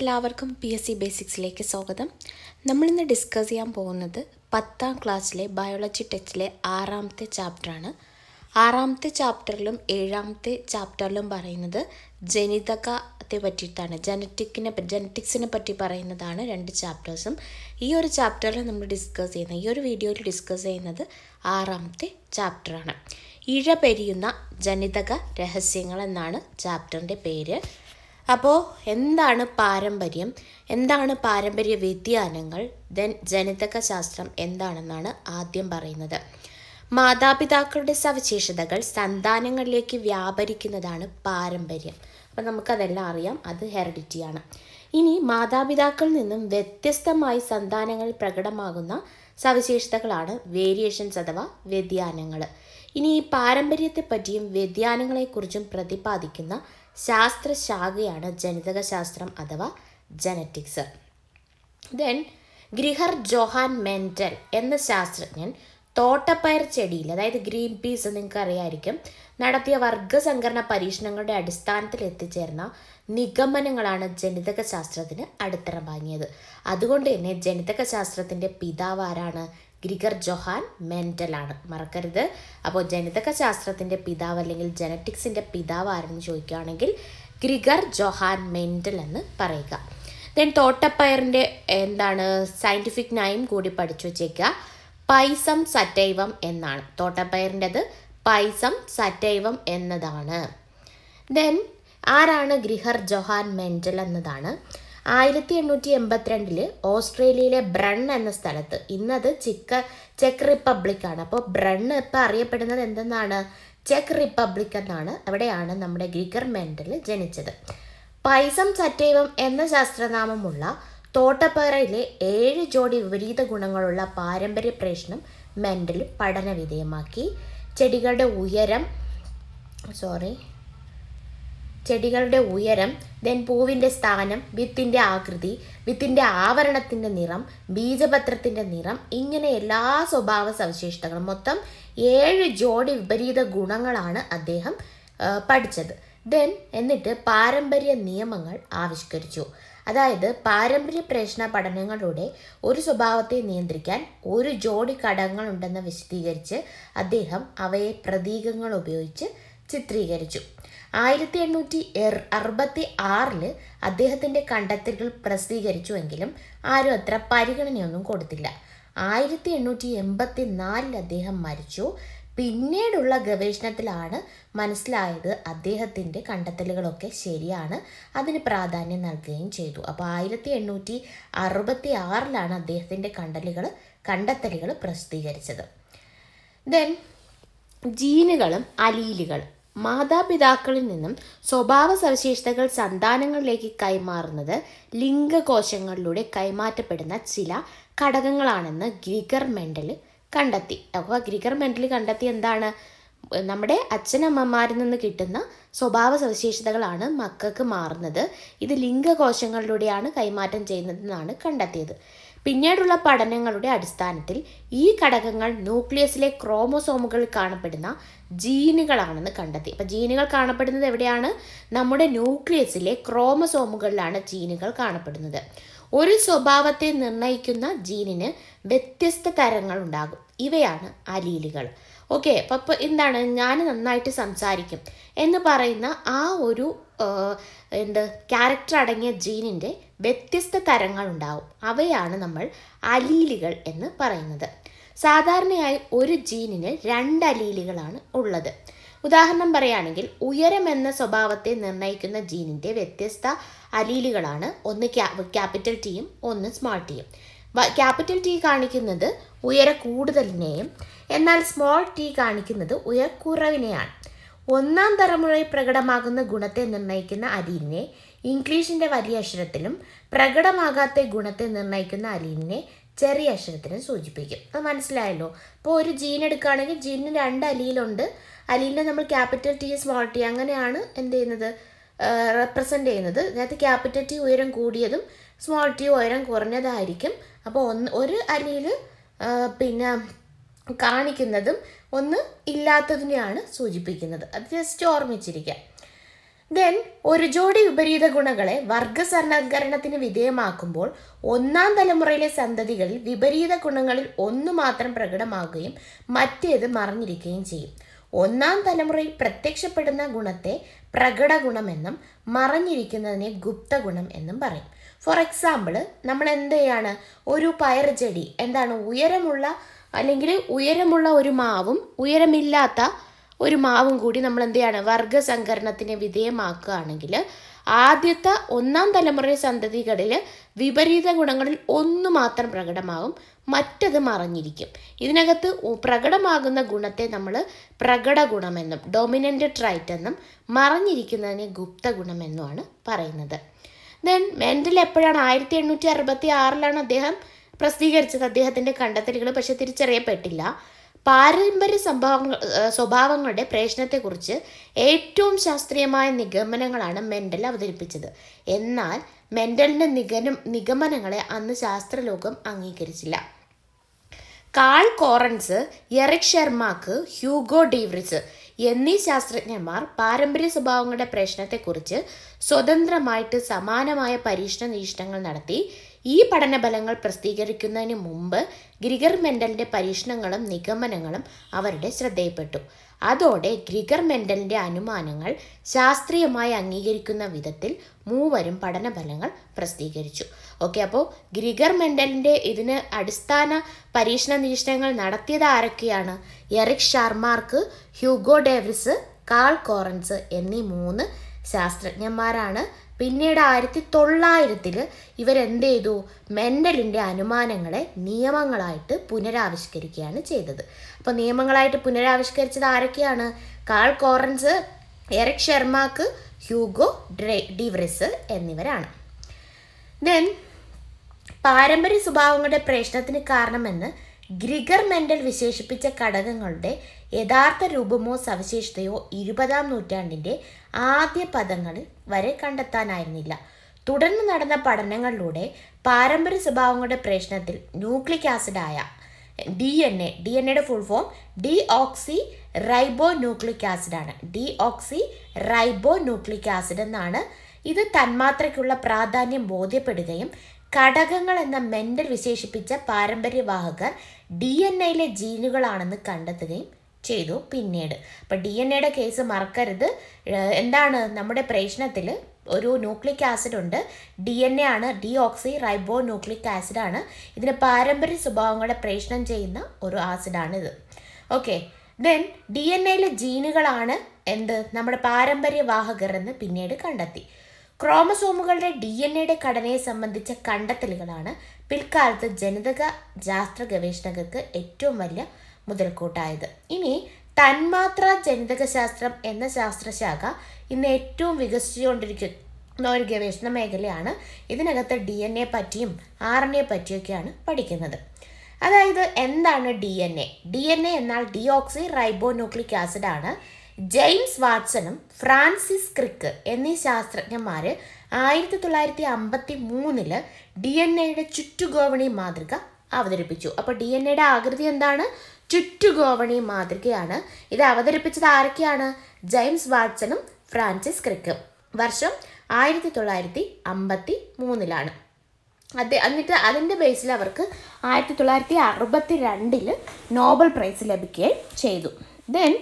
എല്ലാവർക്കും P S C ബേസിക്സിലേക്ക് സ്വാഗതം. നമ്മളിന്ന് ഡിസ്കസ് ചെയ്യാൻ പോകുന്നത് 10th ക്ലാസ്സിലെ ബയോളജി ടെക്സ്റ്റിലെ 6th ചാപ്റ്ററാണ്. 6th ചാപ്റ്ററിലും 7th ചാപ്റ്ററിലും പറയുന്നത് ജനിതകത്തെ പറ്റിയിട്ടാണ്, ജനറ്റിക്സിനെ പറ്റി പറയുന്നതാണ് രണ്ട് ചാപ്റ്റേഴ്സും. ഈ ഒരു ചാപ്റ്ററിൽ നമ്മൾ ഡിസ്കസ് ചെയ്യുന്ന, ഈ ഒരു വീഡിയോയിൽ ഡിസ്കസ് ചെയ്യുന്നത് 6th ചാപ്റ്ററാണ്. ഇഴപെരിയുന്ന ജനിതക രഹസ്യങ്ങൾ എന്നാണ് ചാപ്റ്ററിൻ്റെ പേര്. അപ്പോൾ എന്താണ് പാരമ്പര്യം, എന്താണ് പാരമ്പര്യ വ്യതിയാനങ്ങൾ, ദെൻ ജനിതക ശാസ്ത്രം എന്താണെന്നാണ് ആദ്യം പറയുന്നത്. മാതാപിതാക്കളുടെ സവിശേഷതകൾ സന്താനങ്ങളിലേക്ക് വ്യാപരിക്കുന്നതാണ് പാരമ്പര്യം. അപ്പം നമുക്കതെല്ലാം അറിയാം, അത് ഹെറിഡിറ്റിയാണ്. ഇനി മാതാപിതാക്കളിൽ നിന്നും വ്യത്യസ്തമായി സന്താനങ്ങളിൽ പ്രകടമാകുന്ന സവിശേഷതകളാണ് വേരിയേഷൻസ് അഥവാ വ്യതിയാനങ്ങൾ. ഇനി ഈ പാരമ്പര്യത്തെപ്പറ്റിയും വ്യതിയാനങ്ങളെക്കുറിച്ചും പ്രതിപാദിക്കുന്ന ശാസ്ത്രശാഖയാണ് ജനിതകശാസ്ത്രം അഥവാ genetics. Then Gregor Johann Mendel എന്ന ശാസ്ത്രജ്ഞൻ തോട്ടപ്പയർ ചെടിയിൽ, അതായത് ഗ്രീൻ പീസ് നിങ്ങൾക്കറിയായിരിക്കും, നടത്തിയ വർഗസംഘടന പരീക്ഷണങ്ങളുടെ അടിസ്ഥാനത്തിൽ എത്തിച്ചേർന്ന നിഗമനങ്ങളാണ് ജനിതകശാസ്ത്രത്തിന് അടിത്തറ വാങ്ങിയത്. അതുകൊണ്ട് തന്നെ ജനിതകശാസ്ത്രത്തിൻ്റെ പിതാവ് ആരാണ്? ഗ്രിഗർ ജോഹാൻ മെൻഡലാണ്, മറക്കരുത്. അപ്പോൾ ജനിതകശാസ്ത്രത്തിൻ്റെ പിതാവ് അല്ലെങ്കിൽ ജനറ്റിക്സിൻ്റെ പിതാവ് ആരെന്ന് ചോദിക്കുകയാണെങ്കിൽ ഗ്രിഗർ ജോഹാൻ മെൻഡൽ എന്ന് പറയുക. ദെൻ തോട്ടപ്പയറിൻ്റെ എന്താണ് സയൻറ്റിഫിക് നെയിം കൂടി പഠിച്ചു വച്ചേക്കുക, പൈസം സറ്റൈവം എന്നാണ്. തോട്ടപ്പയറിൻ്റെത് പൈസം സറ്റൈവം എന്നതാണ്. ദെൻ ആരാണ് ഗ്രിഹർ ജോഹാൻ മെൻഡൽ എന്നതാണ്. 1882 ഓസ്ട്രേലിയയിലെ ബ്രൺ എന്ന സ്ഥലത്ത്, ഇന്നത് ചെക്ക് റിപ്പബ്ലിക്കാണ്. അപ്പോൾ ബ്രൺ ഇപ്പം അറിയപ്പെടുന്നത് എന്തെന്നാണ്? ചെക്ക് റിപ്പബ്ലിക് എന്നാണ്. അവിടെയാണ് നമ്മുടെ ഗ്രിഗർ മെൻഡൽ ജനിച്ചത്. പൈസം സറ്റൈവം എന്ന ശാസ്ത്രനാമമുള്ള തോട്ടപ്പയറിലെ 7 ജോഡി വിപരീത ഗുണങ്ങളുള്ള പാരമ്പര്യ പ്രശ്നം മെൻഡൽ പഠനവിധേയമാക്കി. ചെടികളുടെ ഉയരം, ദെൻ പൂവിൻ്റെ സ്ഥാനം, വിത്തിൻ്റെ ആകൃതി, വിത്തിൻ്റെ ആവരണത്തിൻ്റെ നിറം, ബീജപത്രത്തിൻ്റെ നിറം, ഇങ്ങനെ എല്ലാ സ്വഭാവ സവിശേഷതകളും, മൊത്തം 7 ജോഡി വിപരീത ഗുണങ്ങളാണ് അദ്ദേഹം പഠിച്ചത്. ദെൻ എന്നിട്ട് പാരമ്പര്യ നിയമങ്ങൾ ആവിഷ്കരിച്ചു. അതായത് പാരമ്പര്യ പ്രശ്ന പഠനങ്ങളുടെ ഒരു സ്വഭാവത്തെ നിയന്ത്രിക്കാൻ ഒരു ജോഡി ഘടകങ്ങളുണ്ടെന്ന് വിശദീകരിച്ച് അദ്ദേഹം അവയെ പ്രതീകങ്ങൾ ഉപയോഗിച്ച് ചിത്രീകരിച്ചു. 1866 അദ്ദേഹത്തിൻ്റെ കണ്ടെത്തലുകൾ പ്രസിദ്ധീകരിച്ചുവെങ്കിലും ആരും അത്ര പരിഗണനയൊന്നും കൊടുത്തില്ല. 1884 അദ്ദേഹം മരിച്ചു. പിന്നീടുള്ള ഗവേഷണത്തിലാണ് മനസ്സിലായത് അദ്ദേഹത്തിൻ്റെ കണ്ടെത്തലുകളൊക്കെ ശരിയാണ്, അതിന് പ്രാധാന്യം നൽകുകയും ചെയ്തു. അപ്പോൾ 1866 അദ്ദേഹത്തിൻ്റെ കണ്ടെത്തലുകൾ പ്രസിദ്ധീകരിച്ചത്. ദെൻ ജീനുകളും അലീലുകളും, മാതാപിതാക്കളിൽ നിന്നും സ്വഭാവ സവിശേഷതകൾ സന്താനങ്ങളിലേക്ക് കൈമാറുന്നത് ലിംഗകോശങ്ങളിലൂടെ കൈമാറ്റപ്പെടുന്ന ചില ഘടകങ്ങളാണെന്ന് ഗ്രിഗർ മെൻഡൽ കണ്ടെത്തി. അപ്പോൾ ഗ്രിഗർ മെൻഡൽ കണ്ടെത്തി എന്താണ്? നമ്മുടെ അച്ഛനമ്മമാരിൽ നിന്ന് കിട്ടുന്ന സ്വഭാവ സവിശേഷതകളാണ് മക്കൾക്ക് മാറുന്നത്, ഇത് ലിംഗകോശങ്ങളിലൂടെയാണ് കൈമാറ്റം ചെയ്യുന്നതെന്നാണ് കണ്ടെത്തിയത്. പിന്നീടുള്ള പഠനങ്ങളുടെ അടിസ്ഥാനത്തിൽ ഈ ഘടകങ്ങൾ ന്യൂക്ലിയസിലെ ക്രോമോസോമുകളിൽ കാണപ്പെടുന്ന ജീനുകളാണെന്ന് കണ്ടെത്തി. അപ്പോൾ ജീനുകൾ കാണപ്പെടുന്നത് എവിടെയാണ്? നമ്മുടെ ന്യൂക്ലിയസിലെ ക്രോമസോമുകളിലാണ് ജീനുകൾ കാണപ്പെടുന്നത്. ഒരു സ്വഭാവത്തെ നിർണ്ണയിക്കുന്ന ജീനിന് വ്യത്യസ്ത തരങ്ങൾ ഉണ്ടാകും, ഇവയാണ് അലീലുകൾ. ഓക്കെ, അപ്പോൾ എന്താണ് ഞാൻ നന്നായിട്ട് സംസാരിക്കും എന്ന് പറയുന്ന ആ ഒരു ക്യാരക്ടർ അടങ്ങിയ ജീനിൻ്റെ വ്യത്യസ്ത തരങ്ങളുണ്ടാവും, അവയാണ് നമ്മൾ അലീലുകൾ എന്ന് പറയുന്നത്. സാധാരണയായി ഒരു ജീനിന് 2 അലീലുകളാണ് ഉള്ളത്. ഉദാഹരണം പറയുകയാണെങ്കിൽ ഉയരം എന്ന സ്വഭാവത്തെ നിർണ്ണയിക്കുന്ന ജീനിൻ്റെ വ്യത്യസ്ത അലീലുകളാണ് ഒന്ന് ക്യാപിറ്റൽ ടിയും ഒന്ന് സ്മോൾ ടിയും. ക്യാപിറ്റൽ ടി കാണിക്കുന്നത് ഉയര കൂടുതലിനെയും എന്നാൽ സ്മോൾ ടി കാണിക്കുന്നത് ഉയരക്കുറവിനെയാണ്. 1ാം തലമുറയിൽ പ്രകടമാകുന്ന ഗുണത്തെ നിർണ്ണയിക്കുന്ന അലീലിനെ ഇംഗ്ലീഷിൻ്റെ വലിയ അക്ഷരത്തിലും പ്രകടമാകാത്ത ഗുണത്തെ നിർണ്ണയിക്കുന്ന അലീലിനെ ചെറിയ അക്ഷരത്തിനും സൂചിപ്പിക്കും. അത് മനസ്സിലായല്ലോ. അപ്പോൾ ഒരു ജീൻ എടുക്കുകയാണെങ്കിൽ ജീനിന് 2 അലീലുണ്ട്. അലീലിനെ നമ്മൾ ക്യാപിറ്റൽ ടി സ്മോൾ ടി അങ്ങനെയാണ് എന്ത് ചെയ്യുന്നത്, റെപ്രസെൻ്റ് ചെയ്യുന്നത്. അതായത് ക്യാപിറ്റൽ ടി ഉയരം കൂടിയതും സ്മോൾ ടി ഉയരം കുറഞ്ഞതായിരിക്കും. അപ്പോൾ ഒരു അലീൽ പിന്നെ കാണിക്കുന്നതും ഒന്ന് ഇല്ലാത്തതിനെയാണ് സൂചിപ്പിക്കുന്നത്. അത് ജസ്റ്റ് ഓർമ്മിച്ചിരിക്കുക. Then, ഒരു ജോഡി വിപരീത ഗുണങ്ങളെ വർഗ്ഗസങ്കരണത്തിന് വിധേയമാക്കുമ്പോൾ ഒന്നാം തലമുറയിലെ സന്തതികളിൽ വിപരീത ഗുണങ്ങളിൽ ഒന്ന് മാത്രം പ്രകടമാവുകയും മറ്റേത് മറഞ്ഞിരിക്കുകയും ചെയ്യും. ഒന്നാം തലമുറയിൽ പ്രത്യക്ഷപ്പെടുന്ന ഗുണത്തെ പ്രകട ഗുണം എന്നും മറഞ്ഞിരിക്കുന്നതിനെ ഗുപ്ത ഗുണം എന്നും പറയും. ഫോർ എക്സാമ്പിൾ, നമ്മൾ എന്താണ് ഒരു പയർ ചെടി, എന്താണ് ഉയരമുള്ള അല്ലെങ്കിൽ ഉയരമുള്ള ഒരു മാവും ഉയരമില്ലാത്ത ഒരു മാവും കൂടി നമ്മൾ എന്താണ് വർഗ്ഗസങ്കരണത്തിന് വിധേയമാക്കുകയാണെങ്കിൽ ആദ്യത്തെ ഒന്നാം തലമുറ സന്തതികളിൽ വിപരീത ഗുണങ്ങളിൽ ഒന്ന് മാത്രം പ്രകടമാകും, മറ്റത് മറഞ്ഞിരിക്കും. ഇതിനകത്ത് പ്രകടമാകുന്ന ഗുണത്തെ നമ്മൾ പ്രകട ഗുണമെന്നും ഡോമിനൻ്റ് ട്രൈറ്റ് എന്നും മറഞ്ഞിരിക്കുന്നതിനെ ഗുപ്ത ഗുണമെന്നുമാണ് പറയുന്നത്. ദെൻ മെൻഡൽ എപ്പോഴാണ് 1866 അദ്ദേഹം പ്രസിദ്ധീകരിച്ചത് അദ്ദേഹത്തിൻ്റെ കണ്ടെത്തലുകൾ പക്ഷെ തിരിച്ചറിയപ്പെട്ടില്ല. പാരമ്പര്യ സ്വഭാവങ്ങളുടെ പ്രശ്നത്തെക്കുറിച്ച് ഏറ്റവും ശാസ്ത്രീയമായ നിഗമനങ്ങളാണ് മെൻഡൽ അവതരിപ്പിച്ചത്. എന്നാൽ മെൻഡലിൻ്റെ നിഗമനങ്ങളെ അന്ന് ശാസ്ത്രലോകം അംഗീകരിച്ചില്ല. Carl Correns, Erich Tschermak, Hugo de Vries എന്നീ ശാസ്ത്രജ്ഞന്മാർ പാരമ്പര്യ സ്വഭാവങ്ങളുടെ പ്രശ്നത്തെക്കുറിച്ച് സ്വതന്ത്രമായിട്ട് സമാനമായ പരീക്ഷണ നിരീക്ഷണങ്ങൾ നടത്തി. ഈ പഠനഫലങ്ങൾ പ്രസിദ്ധീകരിക്കുന്നതിന് മുമ്പ് ഗ്രിഗർ മെൻഡലിൻ്റെ പരീക്ഷണങ്ങളും നിഗമനങ്ങളും അവരുടെ ശ്രദ്ധയിൽപ്പെട്ടു. അതോടെ ഗ്രിഗർ മെൻഡലിൻ്റെ അനുമാനങ്ങൾ ശാസ്ത്രീയമായി അംഗീകരിക്കുന്ന വിധത്തിൽ മൂവരും പഠനഫലങ്ങൾ പ്രസിദ്ധീകരിച്ചു. ഓക്കെ, അപ്പോൾ ഗ്രിഗർ മെൻഡലിൻ്റെ ഇതിന് അടിസ്ഥാന പരീക്ഷണ നിരീക്ഷണങ്ങൾ നടത്തിയത് ആരൊക്കെയാണ്? Erich Tschermak, Hugo de Vries, Carl Correns എന്നീ 3 ശാസ്ത്രജ്ഞന്മാരാണ്. പിന്നീട് 1900 ഇവരെന്ത് ചെയ്തു? മെൻഡലിൻ്റെ അനുമാനങ്ങളെ നിയമങ്ങളായിട്ട് പുനരാവിഷ്കരിക്കുകയാണ് ചെയ്തത്. അപ്പോൾ നിയമങ്ങളായിട്ട് പുനരാവിഷ്കരിച്ചത് ആരൊക്കെയാണ്? Carl Correns, Erich Tschermak, Hugo de Vries എന്നിവരാണ്. ദെൻ പാരമ്പര്യ സ്വഭാവങ്ങളുടെ പ്രശ്നത്തിന് കാരണമെന്ന് ഗ്രിഗർ മെൻഡൽ വിശേഷിപ്പിച്ച ഘടകങ്ങളുടെ യഥാർത്ഥ രൂപമോ സവിശേഷതയോ 20-ാം നൂറ്റാണ്ടിൻ്റെ ആദ്യ പദങ്ങളിൽ വരെ കണ്ടെത്താനായിരുന്നില്ല. തുടർന്ന് നടന്ന പഠനങ്ങളിലൂടെ പാരമ്പര്യ സ്വഭാവങ്ങളുടെ പ്രശ്നത്തിൽ ന്യൂക്ലിക് ആസിഡായ ഡി എൻ എയുടെ full form deoxyribonucleic acid എന്നാണ്. ഇത് തന്മാത്രയ്ക്കുള്ള പ്രാധാന്യം ബോധ്യപ്പെടുകയും ഘടകങ്ങൾ എന്ന മെൻഡൽ വിശേഷിപ്പിച്ച പാരമ്പര്യവാഹകർ ഡി എൻ എയിലെ ജീനുകളാണെന്ന് കണ്ടെത്തുകയും ചെയ്തു. പിന്നീട് ഇപ്പം DNA-യുടെ കേസ് മറക്കരുത്. എന്താണ് നമ്മുടെ പ്രശ്നത്തിൽ ഒരു ന്യൂക്ലിക് ആസിഡ് ഉണ്ട്. DNA ആണ്, DOX റൈബോ ന്യൂക്ലിക് ആസിഡാണ്. ഇതിന് പാരമ്പര്യ സ്വഭാവങ്ങളെ പ്രശ്നം ചെയ്യുന്ന ഒരു ആസിഡാണിത്. ഓക്കെ, ദെൻ DNA-യിലെ ജീനുകളാണ് എന്ത് നമ്മുടെ പാരമ്പര്യവാഹകർ എന്ന് പിന്നീട് കണ്ടെത്തി. ക്രോമസോമുകളുടെ DNA-യുടെ ഘടനയെ സംബന്ധിച്ച കണ്ടെത്തലുകളാണ് പിൽക്കാലത്ത് ജനിതക ശാസ്ത്ര ഗവേഷകർക്ക് ഏറ്റവും വലിയ മുതൽക്കൂട്ടായത്. ഇനി തന്മാത്ര ജനിതക ശാസ്ത്രം എന്ന ശാസ്ത്രശാഖ ഇന്ന് ഏറ്റവും വികസിച്ചുകൊണ്ടിരിക്കുന്ന ഒരു ഗവേഷണ മേഖലയാണ്. ഇതിനകത്ത് DNA പറ്റിയും RNA പറ്റിയൊക്കെയാണ് പഠിക്കുന്നത്. അതായത് എന്താണ് DNA? DNA എന്നാൽ DOX റൈബോ ന്യൂക്ലിക് ആസിഡാണ്. ജെയിംസ് വാട്സണും ഫ്രാൻസിസ് ക്രിക്ക് എന്നീ ശാസ്ത്രജ്ഞന്മാർ 1953 DNA-യുടെ ചുറ്റുഗോവണി മാതൃക അവതരിപ്പിച്ചു. അപ്പോൾ DNA-യുടെ ആകൃതി എന്താണ്? ചുറ്റുഗോവണി മാതൃകയാണ്. ഇത് അവതരിപ്പിച്ചത് ആരൊക്കെയാണ്? ജെയിംസ് വാട്സണും ഫ്രാൻസിസ് ക്രിക്കും. വർഷം 1953. എന്നിട്ട് അതിൻ്റെ ബേസിൽ അവർക്ക് 1962 നോബൽ പ്രൈസ് ലഭിക്കുകയും ചെയ്തു. ദെൻ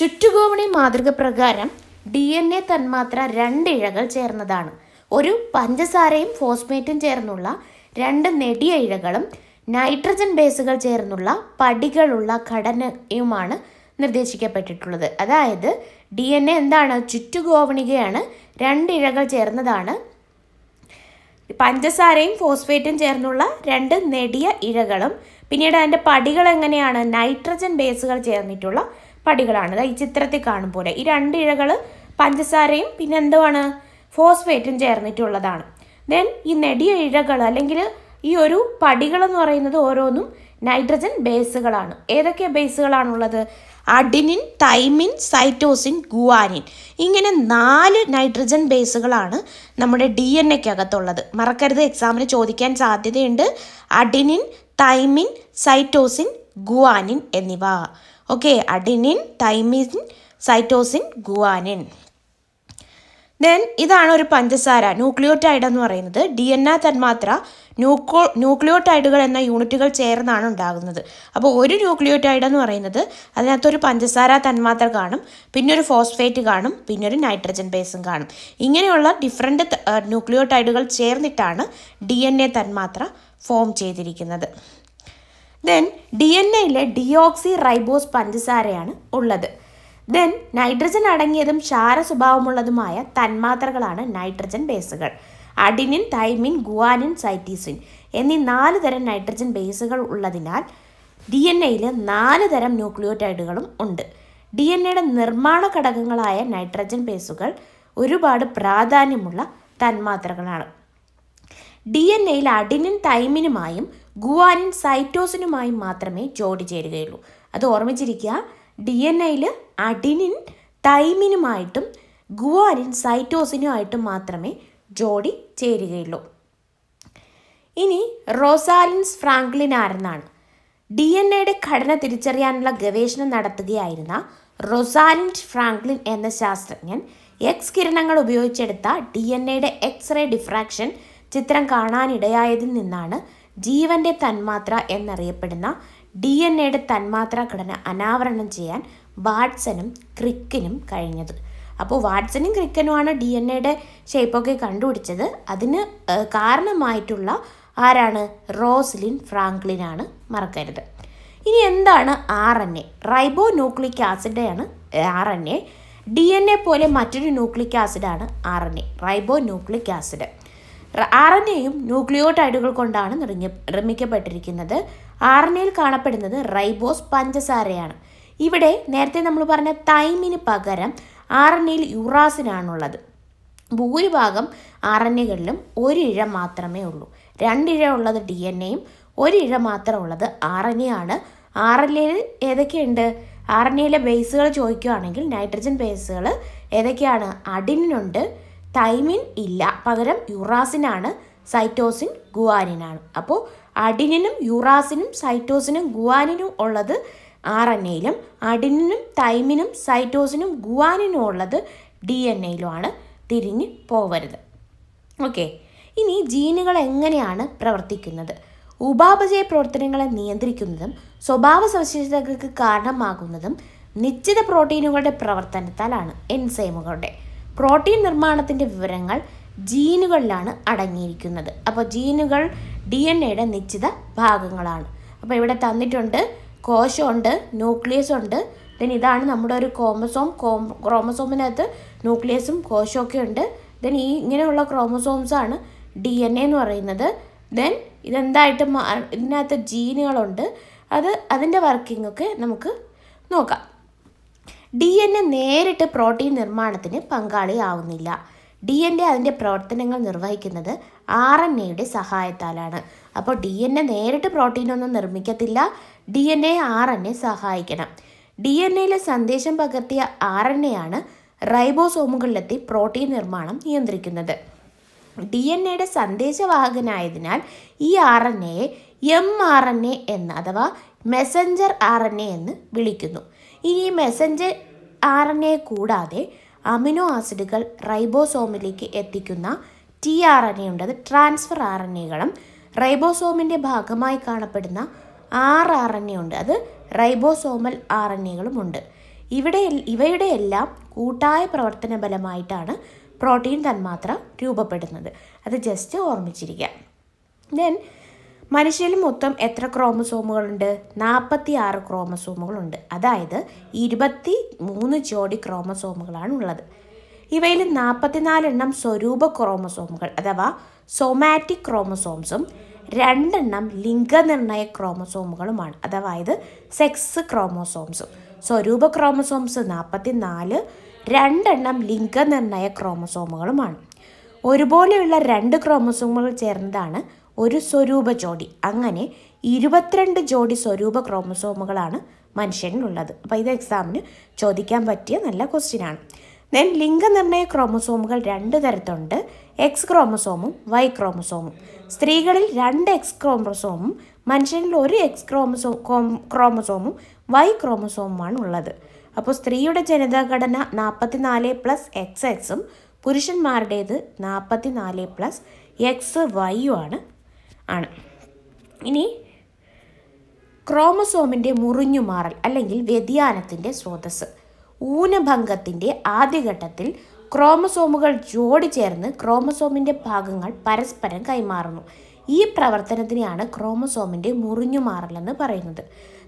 ചുറ്റുഗോവണി മാതൃക പ്രകാരം DNA തന്മാത്ര 2 ഇഴകൾ ചേർന്നതാണ്. ഒരു പഞ്ചസാരയും ഫോസ്ഫേറ്റും ചേർന്നുള്ള 2 നെടിയ ഇഴകളും നൈട്രജൻ ബേസുകൾ ചേർന്നുള്ള പടികളുള്ള ഘടനയുമാണ് നിർദ്ദേശിക്കപ്പെട്ടിട്ടുള്ളത്. അതായത് DNA എന്താണ്? ചുറ്റുഗോവണികയാണ്, 2 ഇഴകൾ ചേർന്നതാണ്, പഞ്ചസാരയും ഫോസ്ഫേറ്റും ചേർന്നുള്ള 2 നെടിയ ഇഴകളും. പിന്നീട് അതിൻ്റെ പടികൾ എങ്ങനെയാണ്? നൈട്രജൻ ബേസുകൾ ചേർന്നിട്ടുള്ള പടികളാണ്. അതായത് ഈ ചിത്രത്തിൽ കാണും പോലെ ഈ 2 ഇഴകൾ പഞ്ചസാരയും പിന്നെ എന്തുവാണ്? ഫോസ്ഫേറ്റും ചേർന്നിട്ടുള്ളതാണ്. ദെൻ ഈ നെടിയ ഇഴകൾ അല്ലെങ്കിൽ ഈ ഒരു പടികളെന്ന് പറയുന്നത് ഓരോന്നും നൈട്രജൻ ബേസുകളാണ്. ഏതൊക്കെ ബേസുകളാണുള്ളത്? അഡിനിൻ, തൈമിൻ, സൈറ്റോസിൻ, ഗുവാനിൻ, ഇങ്ങനെ 4 നൈട്രജൻ ബേസുകളാണ് നമ്മുടെ DNA-ക്കകത്തുള്ളത്. മറക്കരുത്, എക്സാമിന് ചോദിക്കാൻ സാധ്യതയുണ്ട്. അഡിനിൻ, തൈമിൻ, സൈറ്റോസിൻ, ഗുവാനിൻ എന്നിവ. Okay, adenine, thymine, cytosine, guanine. Then, this is Panchasara, nucleotide and DNA Tanmatra, nucleotide and unitical chair and another. About one nucleotide and another, another Panchasara Tanmatra garnum, pinner phosphate garnum, pinner nitrogen basin garnum. Ingenola different nucleotide chair nitana, DNA Tanmatra, form chedirik another. Then, DNA le deoxyribose Panchasara ullad. Then, nitrogen adangiyadum shara subhavamulladumaya tanmatrakalana nitrogen basegal. Adenine, thymine, guanine, cytosine. Enni nalu tharam nitrogen basegal ulladinal DNA il nalu tharam nucleotidegalum undu. DNA de nirmana ghadakangalaya nitrogen basegal orupaadu pradhanyamulla tanmatrakalana. DNA il adenine, thyminemayum guanine, cytosinemayum mathrame jodi cherukayullu. Adu ormichirikka. DNA il adenine, thymine ആയിട്ടും guanine, cytosine ആയിട്ടും മാത്രമേ ജോഡി ചേരുകയുള്ളൂ. ഇനി റോസാലിൻസ് Franklin ആരെന്നാണ്? DNAയുടെ ഘടന തിരിച്ചറിയാനുള്ള ഗവേഷണം നടത്തുകയായിരുന്ന റോസാലിൻഡ് ഫ്രാങ്ക്ലിൻ എന്ന ശാസ്ത്രജ്ഞൻ എക്സ്-കിരണങ്ങൾ ഉപയോഗിച്ചെടുത്ത DNAയുടെ X-ray diffraction ചിത്രം കാണാനിടയായതിൽ നിന്നാണ് ജീവന്റെ തന്മാത്ര എന്നറിയപ്പെടുന്ന DNAയുടെ തന്മാത്ര ഘടന അനാവരണം ചെയ്യാൻ വാട്സനും ക്രിക്കിനും കഴിഞ്ഞത്. അപ്പോൾ വാട്സനും ക്രിക്കനുമാണ് DNAയുടെ ഷേപ്പ് ഒക്കെ കണ്ടുപിടിച്ചത്. അതിന് കാരണമായിട്ടുള്ള ആരാണ്? റോസലിൻ ഫ്രാങ്ക്ലിൻ ആണ്, മറക്കരുത്. ഇനി എന്താണ് RNA? റൈബോന്യൂക്ലിക് ആസിഡ് ആണ് RNA. DNA പോലെ മറ്റൊരു ന്യൂക്ലിക് ആസിഡ് ആണ് RNA, റൈബോന്യൂക്ലിക് ആസിഡ്. RNAയും ന്യൂക്ലിയോടൈഡുകൾ കൊണ്ടാണ് നിർമ്മിക്കപ്പെട്ടിരിക്കുന്നത്. RNAയിൽ കാണപ്പെടുന്നത് റൈബോസ് പഞ്ചസാരയാണ്. ഇവിടെ നേരത്തെ നമ്മൾ പറഞ്ഞ തൈമിന് പകരം RNAയിൽ യൂറാസിനാണുള്ളത്. ഭൂരിഭാഗം RNAകളിലും ഒരിഴ മാത്രമേ ഉള്ളൂ. രണ്ടിഴ ഉള്ളത് DNAയും ഒരിഴ മാത്രം ഉള്ളത് RNA ആണ്. RNAയിൽ ഏതൊക്കെയുണ്ട്? RNAയിലെ ബേസുകൾ ചോദിക്കുകയാണെങ്കിൽ നൈട്രജൻ ബേസുകൾ ഏതൊക്കെയാണ്? അഡിനുണ്ട്, തൈമിൻ ഇല്ല, പകരം യൂറാസിനാണ്, സൈറ്റോസിൻ ഗുവാനിനാണ്. അപ്പോൾ അഡിനിനും യൂറാസിനും സൈറ്റോസിനും ഗുവാനിനും ഉള്ളത് RNAയിലും അഡിനിനും തൈമിനും സൈറ്റോസിനും ഗുവാനിനും ഉള്ളത് DNAയിലുമാണ്. തിരിഞ്ഞ് പോവരുത്, ഓക്കെ. ഇനി ജീനുകൾ എങ്ങനെയാണ് പ്രവർത്തിക്കുന്നത്? ഉപാപചയ പ്രവർത്തനങ്ങളെ നിയന്ത്രിക്കുന്നതും സ്വഭാവ സവിശേഷതകൾക്ക് കാരണമാകുന്നതും നിശ്ചിത പ്രോട്ടീനുകളുടെ പ്രവർത്തനത്താലാണ്. എൻസൈമുകളുടെ പ്രോട്ടീൻ നിർമ്മാണത്തിൻ്റെ വിവരങ്ങൾ ജീനുകളിലാണ് അടങ്ങിയിരിക്കുന്നത്. അപ്പോൾ ജീനുകൾ DNAയുടെ നിശ്ചിത ഭാഗങ്ങളാണ്. അപ്പോൾ ഇവിടെ തന്നിട്ടുണ്ട് കോശമുണ്ട്, ന്യൂക്ലിയസ് ഉണ്ട്. ദെൻ ഇതാണ് നമ്മുടെ ഒരു ക്രോമസോം. ക്രോമസോമിനകത്ത് ന്യൂക്ലിയസും കോശമൊക്കെ ഉണ്ട്. ദെൻ ഈ ഇങ്ങനെയുള്ള ക്രോമസോംസാണ് DNA എന്ന് പറയുന്നത്. ദെൻ ഇതെന്തായിട്ട് ഇതിനകത്ത് ജീനുകളുണ്ട്. അതിൻ്റെ വർക്കിംഗ് ഒക്കെ നമുക്ക് നോക്കാം. DNA നേരിട്ട് പ്രോട്ടീൻ നിർമ്മാണത്തിന് പങ്കാളിയാവുന്നില്ല. DNA അതിൻ്റെ പ്രവർത്തനങ്ങൾ നിർവഹിക്കുന്നത് RNAയുടെ സഹായത്താലാണ്. അപ്പോൾ DNA നേരിട്ട് പ്രോട്ടീനൊന്നും നിർമ്മിക്കത്തില്ല. RNA സഹായിക്കണം. DNAയിലെ സന്ദേശം പകർത്തിയ RNAയാണ് റൈബോസോമുകളിലെത്തി പ്രോട്ടീൻ നിർമ്മാണം നിയന്ത്രിക്കുന്നത്. DNAയുടെ സന്ദേശവാഹകനായതിനാൽ ഈ RNAയെ mRNA എന്ന് അഥവാ മെസ്സഞ്ചർ RNA എന്ന് വിളിക്കുന്നു. ഇനി ഈ മെസ്സഞ്ചർ RNA കൂടാതെ അമിനോ ആസിഡുകൾ റൈബോസോമിലേക്ക് എത്തിക്കുന്ന tRNA ഉണ്ട്. അത് ട്രാൻസ്ഫർ RNAകളും റൈബോസോമിൻ്റെ ഭാഗമായി കാണപ്പെടുന്ന rRNA ഉണ്ട്. അത് റൈബോസോമൽ RNAകളും ഉണ്ട്. ഇവയുടെ എല്ലാം കൂട്ടായ പ്രവർത്തന ബലമായിട്ടാണ് പ്രോട്ടീൻ തന്മാത്ര രൂപപ്പെടുന്നത്. അത് ജസ്റ്റ് ഓർമ്മിച്ചിരിക്കുക. ദെൻ മനുഷ്യരിൽ മൊത്തം എത്ര ക്രോമസോമുകളുണ്ട്? 46 ക്രോമസോമുകളുണ്ട്. അതായത് 23 ജോഡി ക്രോമസോമുകളാണ് ഉള്ളത്. ഇവയിൽ 44 എണ്ണം സ്വരൂപ ക്രോമസോമുകൾ അഥവാ സൊമാറ്റിക് ക്രോമസോംസും 2 എണ്ണം ലിംഗനിർണയ ക്രോമസോമുകളുമാണ്, അഥവാ സെക്സ് ക്രോമസോംസും. സ്വരൂപ ക്രോമസോംസ് 44, 2 എണ്ണം ലിംഗനിർണയ ക്രോമസോമുകളുമാണ്. ഒരുപോലെയുള്ള 2 ക്രോമസോമുകൾ ചേർന്നതാണ് ഒരു സ്വരൂപ ജോഡി. അങ്ങനെ 22 ജോഡി സ്വരൂപ ക്രോമസോമുകളാണ് മനുഷ്യനിലുള്ളത്. അപ്പോൾ ഇത് എക്സാമിന് ചോദിക്കാൻ പറ്റിയ നല്ല ക്വസ്റ്റ്യനാണ്. ദെൻ ലിംഗനിർണയ ക്രോമസോമുകൾ 2 തരത്തിലുണ്ട്. എക്സ് ക്രോമസോമും വൈ ക്രോമസോമും. സ്ത്രീകളിൽ 2 എക്സ് ക്രോമസോമും മനുഷ്യനിൽ 1 എക്സ് ക്രോമസോമും വൈ ക്രോമസോമുമാണ് ഉള്ളത്. അപ്പോൾ സ്ത്രീയുടെ ജനിതഘടന 44+ XX ഉം പുരുഷന്മാരുടേത് 44+XY ആണ്. ഇനി ക്രോമസോമിൻ്റെ മുറിഞ്ഞുമാറൽ അല്ലെങ്കിൽ വ്യതിയാനത്തിൻ്റെ സ്രോതസ്. ഊനഭംഗത്തിൻ്റെ ആദ്യഘട്ടത്തിൽ ക്രോമസോമുകൾ ജോടി ചേർന്ന് ക്രോമസോമിൻ്റെ ഭാഗങ്ങൾ പരസ്പരം കൈമാറുന്നു. ഈ പ്രവർത്തനത്തിനെയാണ് ക്രോമസോമിൻ്റെ മുറിഞ്ഞുമാറലെന്ന് പറയുന്നത്.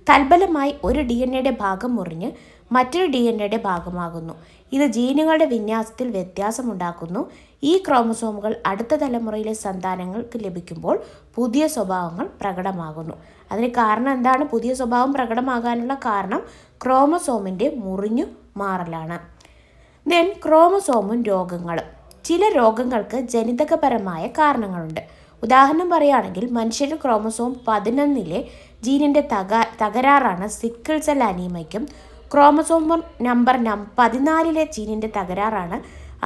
തൽഫലമായി ഒരു ഡി എൻ എയുടെ ഭാഗം മുറിഞ്ഞ് മറ്റൊരു ഡി എൻ എയുടെ ഭാഗമാകുന്നു. ഇത് ജീനുകളുടെ വിന്യാസത്തിൽ വ്യത്യാസമുണ്ടാക്കുന്നു. ഈ ക്രോമസോമുകൾ അടുത്ത തലമുറയിലെ സന്താനങ്ങൾക്ക് ലഭിക്കുമ്പോൾ പുതിയ സ്വഭാവങ്ങൾ പ്രകടമാകുന്നു. അതിന് കാരണം എന്താണ്? പുതിയ സ്വഭാവം പ്രകടമാകാനുള്ള കാരണം ക്രോമസോമിൻ്റെ മുറിഞ്ഞു മാറലാണ്. ദെൻ ക്രോമസോമും രോഗങ്ങളും. ചില രോഗങ്ങൾക്ക് ജനിതകപരമായ കാരണങ്ങളുണ്ട്. ഉദാഹരണം പറയുകയാണെങ്കിൽ മനുഷ്യരുടെ ക്രോമസോം 11-ലെ ജീനിൻ്റെ തകരാറാണ് സിക്കിൾ സെൽ അനീമയ്ക്കും, ക്രോമസോം നമ്പർ 14-ലെ ജീനിൻ്റെ തകരാറാണ്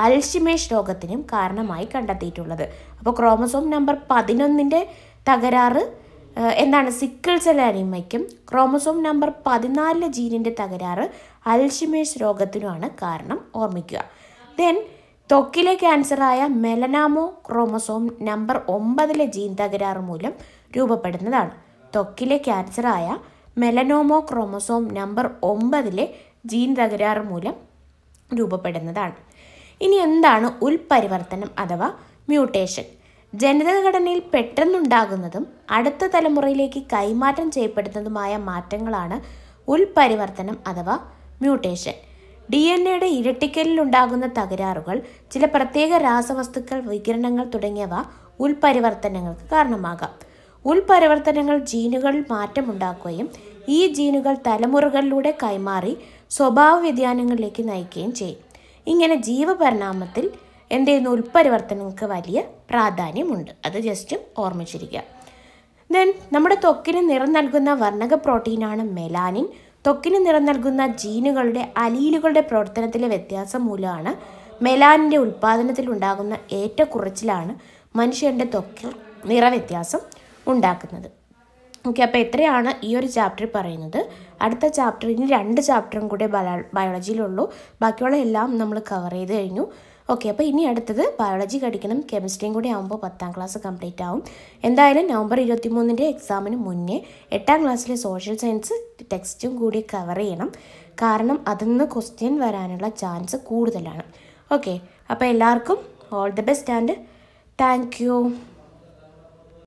അൽഷിമേഴ്സ് രോഗത്തിനും കാരണമായി കണ്ടെത്തിയിട്ടുള്ളത്. അപ്പോൾ ക്രോമസോം നമ്പർ 11-ൻ്റെ തകരാറ് എന്താണ്? സിക്കിൾ സെൽ അനീമയ്ക്കും, ക്രോമസോം നമ്പർ 14-ലെ ജീനിൻ്റെ തകരാറ് അൽഷിമേഴ്സ് രോഗത്തിനുമാണ് കാരണം, ഓർമ്മിക്കുക. ദെൻ ത്വക്കിലെ ക്യാൻസറായ മെലനാമോ ക്രോമസോം നമ്പർ 9-ലെ ജീൻ തകരാറ് മൂലം രൂപപ്പെടുന്നതാണ്. ത്വക്കിലെ ക്യാൻസറായ മെലനോമോ ക്രോമസോം നമ്പർ 9-ലെ ജീൻ തകരാറ് മൂലം രൂപപ്പെടുന്നതാണ്. ഇനി എന്താണ് ഉൽപരിവർത്തനം അഥവാ മ്യൂട്ടേഷൻ? ജനിതക ഘടനയിൽ പെട്ടെന്നുണ്ടാകുന്നതും അടുത്ത തലമുറയിലേക്ക് കൈമാറ്റം ചെയ്യപ്പെടുന്നതുമായ മാറ്റങ്ങളാണ് ഉൽപരിവർത്തനം അഥവാ മ്യൂട്ടേഷൻ. ഡി എൻ എയുടെ ഇരട്ടിക്കലിലുണ്ടാകുന്ന തകരാറുകൾ, ചില പ്രത്യേക രാസവസ്തുക്കൾ, വികിരണങ്ങൾ തുടങ്ങിയവ ഉൽപരിവർത്തനങ്ങൾക്ക് കാരണമാകാം. ഉൽപരിവർത്തനങ്ങൾ ജീനുകളിൽ മാറ്റമുണ്ടാക്കുകയും ഈ ജീനുകൾ തലമുറകളിലൂടെ കൈമാറി സ്വഭാവ വ്യതിയാനങ്ങളിലേക്ക് നയിക്കുകയും ചെയ്യും. ഇങ്ങനെ ജീവപരിണാമത്തിൽ എന്ത് ചെയ്യുന്ന ഉൽപരിവർത്തനങ്ങൾക്ക് വലിയ പ്രാധാന്യമുണ്ട്. അത് ജസ്റ്റ് ഓർമ്മിച്ചിരിക്കുക. ദെൻ നമ്മുടെ ത്വക്കിന് നിറം നൽകുന്ന വർണ്ണക പ്രോട്ടീനാണ് മെലാനിൻ. ത്വക്കിന് നിറം നൽകുന്ന ജീനുകളുടെ അലീലുകളുടെ പ്രവർത്തനത്തിലെ വ്യത്യാസം മൂലമാണ് മെലാനിൻ്റെ ഉൽപ്പാദനത്തിലുണ്ടാകുന്ന ഏറ്റക്കുറച്ചിലാണ് മനുഷ്യൻ്റെ ത്വക്കിൽ നിറവ്യത്യാസം ഉണ്ടാക്കുന്നത്. ഓക്കെ, അപ്പോൾ എത്രയാണ് ഈ ഒരു ചാപ്റ്ററിൽ പറയുന്നത്. അടുത്ത ചാപ്റ്റർ, ഇനി 2 ചാപ്റ്ററും കൂടെ ബയോളജിയിലുള്ളൂ. ബാക്കിയുള്ള എല്ലാം നമ്മൾ കവർ ചെയ്ത് കഴിഞ്ഞു. ഓക്കെ, അപ്പോൾ ഇനി അടുത്തത് ബയോളജി പഠിക്കണം. കെമിസ്ട്രിയും കൂടി ആകുമ്പോൾ 10ാം ക്ലാസ് കംപ്ലീറ്റ് ആവും. എന്തായാലും നവംബർ 23-ന്റെ എക്സാമിന് മുന്നേ 8ാം ക്ലാസ്സിലെ സോഷ്യൽ സയൻസ് ടെക്സ്റ്റും കൂടി കവർ ചെയ്യണം. കാരണം അതിന്ന് ക്വസ്റ്റ്യൻ വരാനുള്ള ചാൻസ് കൂടുതലാണ്. ഓക്കെ, അപ്പോൾ എല്ലാവർക്കും all the best and thank U.